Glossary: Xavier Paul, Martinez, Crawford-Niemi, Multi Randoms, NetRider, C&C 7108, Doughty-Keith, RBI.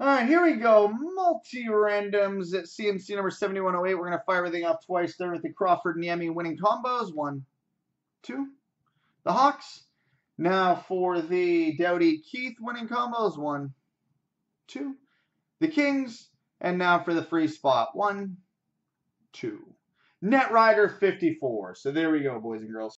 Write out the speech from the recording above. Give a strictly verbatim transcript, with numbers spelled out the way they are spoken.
All right, here we go. Multi-randoms at C M C number seventy-one oh eight. We're going to fire everything off twice there with the Crawford-Niemi winning combos. One, two. The Hawks. Now for the Doughty-Keith winning combos. One, two. The Kings. And now for the free spot. One, two. NetRider fifty-four. So there we go, boys and girls.